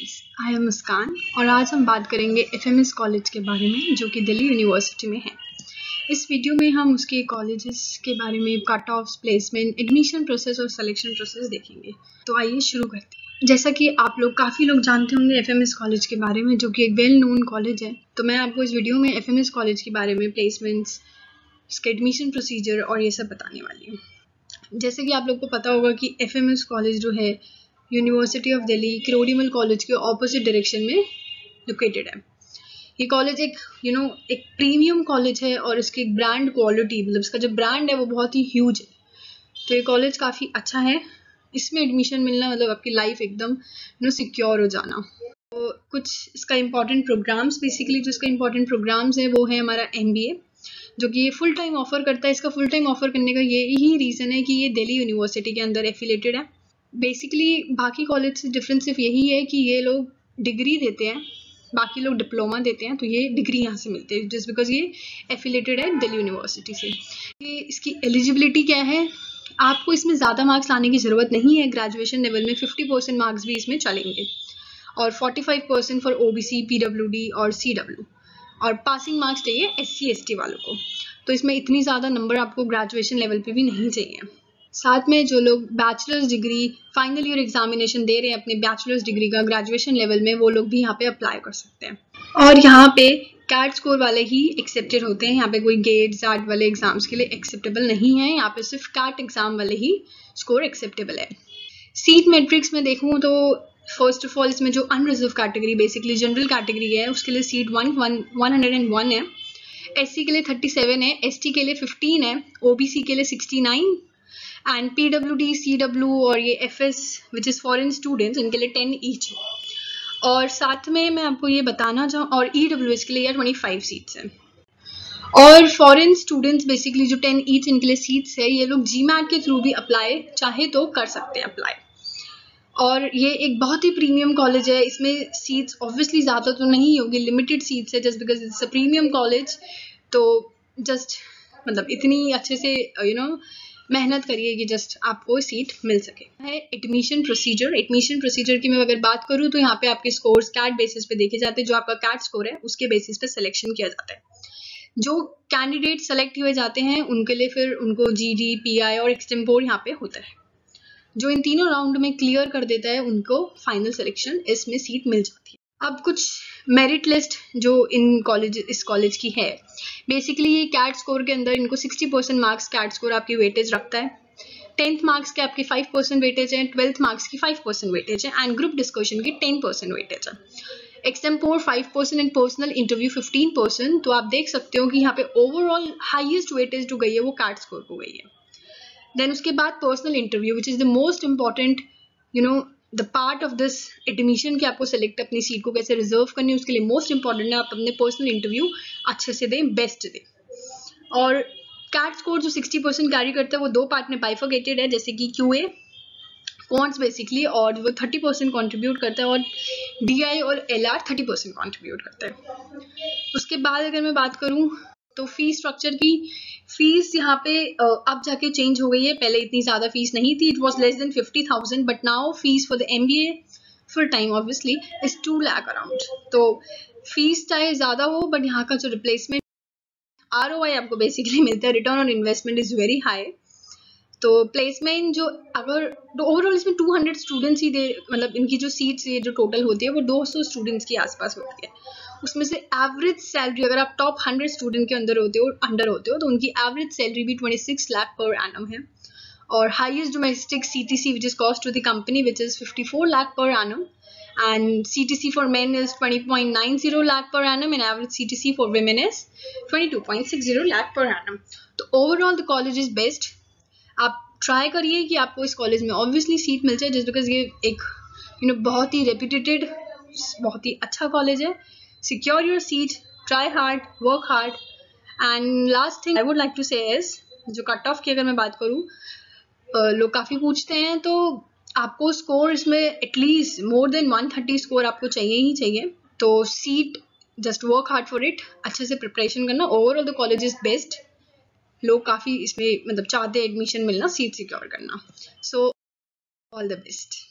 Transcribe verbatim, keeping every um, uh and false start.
I am मुस्कान और आज हम बात करेंगे एफ एम एस कॉलेज के बारे में जो कि दिल्ली यूनिवर्सिटी में है। इस वीडियो में हम उसके कॉलेजेस के बारे में, cut off, placement, admission process और सिलेक्शन प्रोसेस देखेंगे। तो आइए शुरू करते हैं। जैसा कि आप लोग काफ़ी लोग जानते होंगे एफ एम एस कॉलेज के बारे में जो कि एक वेल नोन कॉलेज है, तो मैं आपको इस वीडियो में एफ एम एस कॉलेज के बारे में, प्लेसमेंट्स, उसके एडमिशन प्रोसीजर और ये सब बताने वाली हूँ। जैसे कि आप लोग को पता होगा कि एफ एम एस कॉलेज जो है university of Delhi Kirorimal college के ऑपोजिट डायरेक्शन में लोकेटेड है। ये कॉलेज एक यू you नो know, एक प्रीमियम कॉलेज है और इसकी एक ब्रांड क्वालिटी, मतलब इसका जो ब्रांड है वो बहुत ही ह्यूज है। तो ये कॉलेज काफ़ी अच्छा है। इसमें एडमिशन मिलना मतलब आपकी लाइफ एकदम यू नो सिक्योर हो जाना। तो कुछ इसका इम्पॉर्टेंट प्रोग्राम्स, बेसिकली जो इसका इम्पॉर्टेंट प्रोग्राम्स है वो है हमारा एम बी ए जो कि ये फुल टाइम ऑफर करता है। इसका फुल टाइम ऑफर करने का ये ही रीज़न है कि ये दिल्ली यूनिवर्सिटी के अंदर एफिलेटेड है। बेसिकली बाकी कॉलेज से डिफरेंस सिर्फ यही है कि ये लोग डिग्री देते हैं, बाकी लोग डिप्लोमा देते हैं, तो ये डिग्री यहाँ से मिलती है जस्ट बिकॉज ये एफिलेटेड है दिल्ली यूनिवर्सिटी से। ये इसकी एलिजिबिलिटी क्या है, आपको इसमें ज़्यादा मार्क्स लाने की ज़रूरत नहीं है। ग्रेजुएशन लेवल में फिफ्टी परसेंट मार्क्स भी इसमें चलेंगे और forty five percent for O B C, P W D और सी डब्ल्यू और पासिंग मार्क्स चाहिए एस सी एस टी वालों को। तो इसमें इतनी ज़्यादा नंबर आपको ग्रेजुएशन लेवल पे भी नहीं चाहिए। साथ में जो लोग bachelors degree final year examination दे रहे हैं अपने बैचलर्स डिग्री का ग्रेजुएशन लेवल में, वो लोग भी यहाँ पे अप्लाई कर सकते हैं। और यहाँ पे कैट स्कोर वाले ही एक्सेप्टेड होते हैं। यहाँ पे कोई गेट जैट वाले एग्जाम्स के लिए एक्सेप्टेबल नहीं है। यहाँ पे सिर्फ कैट एग्जाम वाले ही स्कोर एक्सेप्टेबल है। सीट मेट्रिक्स में देखूँ तो फर्स्ट ऑफ ऑल इसमें जो unreserved category, basically general category है, उसके लिए seat one one hundred and one है, एस सी के लिए थर्टी सेवन है, एस टी के लिए फिफ्टीन है, ओ बी सी के लिए sixty nine and P W D, C W और ये F S which is foreign students, इनके लिए टेन ईच है। और साथ में मैं आपको ये बताना चाहूँ और ई डब्ल्यू एस के लिए यार ट्वेंटी फाइव सीट्स हैं। और फॉरेन स्टूडेंट्स बेसिकली जो टेन ईच इनके लिए सीट्स है, ये लोग जी मैट के थ्रू भी अप्लाई चाहे तो कर सकते हैं अप्लाई। और ये एक बहुत ही प्रीमियम कॉलेज है। इसमें सीट्स ऑब्वियसली ज़्यादा तो नहीं होगी, लिमिटेड सीट्स है just because it's a premium college. तो जस्ट मतलब इतनी अच्छे से यू you नो know, मेहनत करिए कि जस्ट आपको सीट मिल सके। है एडमिशन प्रोसीजर। एडमिशन प्रोसीजर की मैं अगर बात करूँ तो यहाँ पे आपके स्कोर्स कैट बेसिस पे देखे जाते हैं। जो आपका कैट स्कोर है उसके बेसिस पे सिलेक्शन किया जाता है। जो कैंडिडेट सेलेक्ट हुए जाते हैं उनके लिए फिर उनको जी डी, पी आई और एक्सटेम्पोर यहाँ पे होता है। जो इन तीनों राउंड में क्लियर कर देता है उनको फाइनल सिलेक्शन इसमें सीट मिल जाती है। अब कुछ मेरिट लिस्ट जो इन कॉलेज इस कॉलेज की है, बेसिकली ये कैट स्कोर के अंदर इनको sixty percent marks CAT score आपकी वेटेज रखता है। टेंथ मार्क्स के आपके फाइव परसेंट वेटेज है, ट्वेल्थ मार्क्स की फाइव परसेंट वेटेज है एंड ग्रुप डिस्कशन की टेन परसेंट वेटेज है, extempore five percent and personal interview fifteen percent. तो आप देख सकते हो कि यहाँ पे ओवरऑल हाईएस्ट वेटेज जो गई है वो कैट स्कोर को गई है। देन उसके बाद personal interview which is the most important you know the part of this admission, कि आपको सेलेक्ट अपनी सीट को कैसे रिजर्व करनी है, उसके लिए मोस्ट इंपॉर्टेंट है आप अपने पर्सनल इंटरव्यू अच्छे से दें, बेस्ट दें। और कैट स्कोर जो सिक्सटी परसेंट कैरी करता है वो दो पार्ट में बाइफर्केटेड है, जैसे कि क्यू ए क्वांट्स बेसिकली, और वो थर्टी परसेंट कॉन्ट्रीब्यूट करता है और डी आई और L R thirty percent contribute करता है। उसके बाद अगर मैं बात करूँ तो फीस स्ट्रक्चर की, फीस यहाँ पे अब जाके चेंज हो गई है, पहले इतनी ज़्यादा फीस नहीं थी, it was less than fifty thousand, but now fees for the M B A full time obviously is two lakh around. तो फीस चाहे ज़्यादा हो बट यहाँ का जो रिप्लेसमेंट आर ओ आई आपको बेसिकली मिलता है, return on investment is very high. तो प्लेसमेंट जो अगर तो ओवरऑल इसमें टू हंड्रेड स्टूडेंट्स ही दे मतलब इनकी जो सीट्स ये जो टोटल होती है वो टू हंड्रेड स्टूडेंट्स के आसपास होती है। उसमें से एवरेज सैलरी अगर आप टॉप हंड्रेड स्टूडेंट के अंदर होते हो अंडर होते हो तो उनकी एवरेज सैलरी भी twenty six lakh per annum है। और highest domestic C T C which is cost to the company which is fifty four lakh per annum and C T C for men is twenty point nine zero lakh per annum and average C T C for women is twenty two point six zero lakh per annum. तो overall the college is best. आप try करिए कि आपको इस college में obviously seat मिल जाए just because ये एक यू नो बहुत ही रेप्यूटेड बहुत ही अच्छा कॉलेज है। Secure your seat, try hard, work hard, and last thing I would like to say is जो कट ऑफ की अगर मैं बात करूँ लोग काफ़ी पूछते हैं, तो आपको स्कोर इसमें atleast more than one thirty score आपको चाहिए ही चाहिए। तो seat just work hard for it, अच्छे से प्रिपरेशन करना। Overall the college is best, लोग काफ़ी इसमें मतलब चाहते हैं एडमिशन मिलना, सीट सिक्योर करना। So all the best.